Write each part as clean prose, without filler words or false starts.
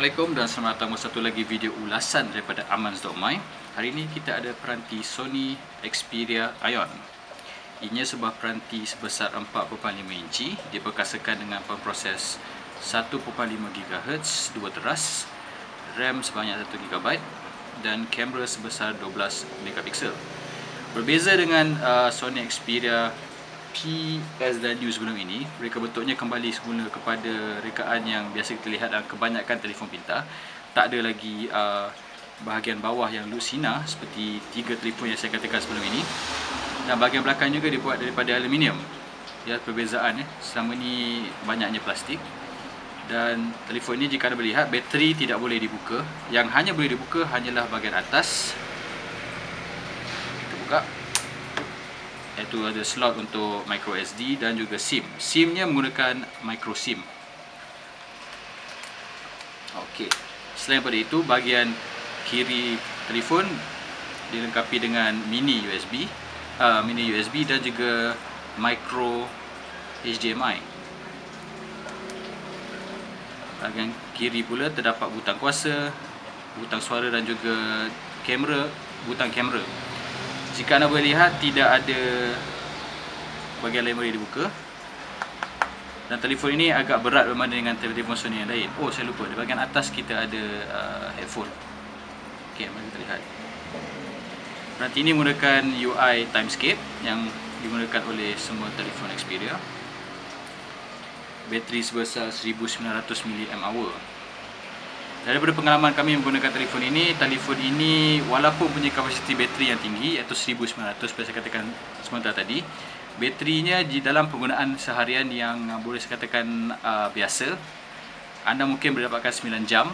Assalamualaikum dan selamat datang satu lagi video ulasan daripada Amanz.my. Hari ini kita ada peranti Sony Xperia Ion. Ini sebuah peranti sebesar 4.5 inci. Dia perkasakan dengan pemproses 1.5 GHz, 2 teras, RAM sebanyak 1 GB dan kamera sebesar 12 megapiksel. Berbeza dengan Sony Xperia PS dan U sebelum ini, mereka bentuknya kembali semula kepada rekaan yang biasa kita lihat dalam kebanyakan telefon pintar. Tak ada lagi bahagian bawah yang lusina seperti tiga telefon yang saya katakan sebelum ini. Dan bahagian belakang juga dibuat daripada aluminium. Ya, perbezaan selama ni banyaknya plastik. Dan telefon ini jika anda melihat, bateri tidak boleh dibuka. Yang hanya boleh dibuka hanyalah bahagian atas. Kita buka. Itu ada slot untuk micro SD dan juga SIM. SIM-nya menggunakan micro SIM. Okey. Selain daripada itu, bahagian kiri telefon dilengkapi dengan mini USB dan juga micro HDMI. Bahagian kiri pula terdapat butang kuasa, butang suara dan juga kamera, butang kamera. Jika anda boleh lihat, tidak ada bahagian lain boleh dibuka. Dan telefon ini agak berat berbanding dengan telefon Sony yang lain. Oh, saya lupa, di bahagian atas kita ada headphone. Ok, mari kita lihat. Nanti ini menggunakan UI Timescape yang digunakan oleh semua telefon Xperia. Bateri sebesar 1900 mAh. Daripada pengalaman kami menggunakan telefon ini walaupun punya kapasiti bateri yang tinggi iaitu 1900 seperti saya katakan sebentar tadi, baterinya di dalam penggunaan seharian yang boleh saya katakan biasa, anda mungkin boleh dapatkan 9 jam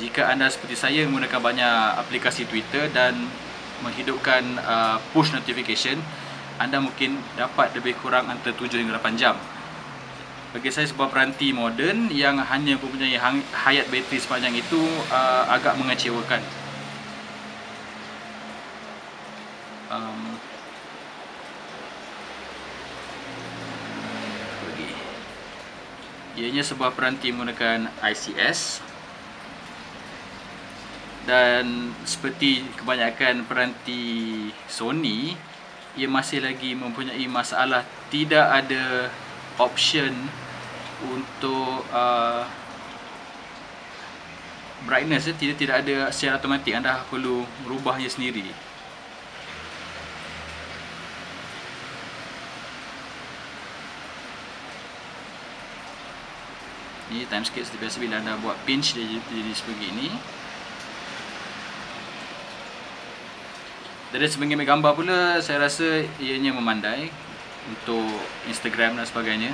jika anda seperti saya menggunakan banyak aplikasi Twitter dan menghidupkan push notification. Anda mungkin dapat lebih kurang antara 7 hingga 8 jam. Bagi saya, sebuah peranti moden yang hanya mempunyai hayat bateri sepanjang itu agak mengecewakan. Ianya sebuah peranti menggunakan ICS. Dan seperti kebanyakan peranti Sony, ia masih lagi mempunyai masalah tidak ada option untuk brightness. Tidak ada secara automatik, anda perlu merubahnya sendiri. Ini timescape seperti biasa, bila anda buat pinch dia jadi seperti ini. Dari sebagian gambar pula, saya rasa ianya memandai untuk Instagram dan sebagainya.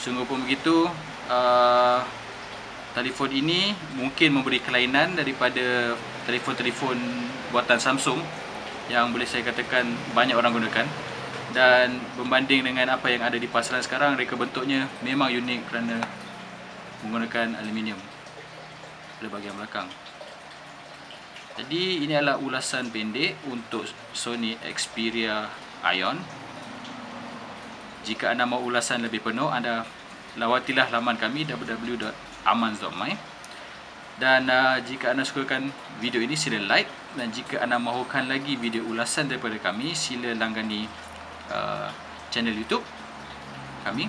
Sungguh pun begitu, telefon ini mungkin memberi kelainan daripada telefon-telefon buatan Samsung yang boleh saya katakan banyak orang gunakan. Dan berbanding dengan apa yang ada di pasaran sekarang, mereka bentuknya memang unik kerana menggunakan aluminium pada bahagian belakang. Jadi ini adalah ulasan pendek untuk Sony Xperia Ion. Jika anda mahu ulasan lebih penuh, anda lawatilah laman kami www.amanz.my. Dan jika anda sukakan video ini, sila like. Dan jika anda mahukan lagi video ulasan daripada kami, sila langgani channel YouTube kami.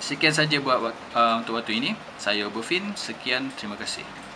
Sekian saja buat untuk waktu ini. Saya Oberfin. Sekian, terima kasih.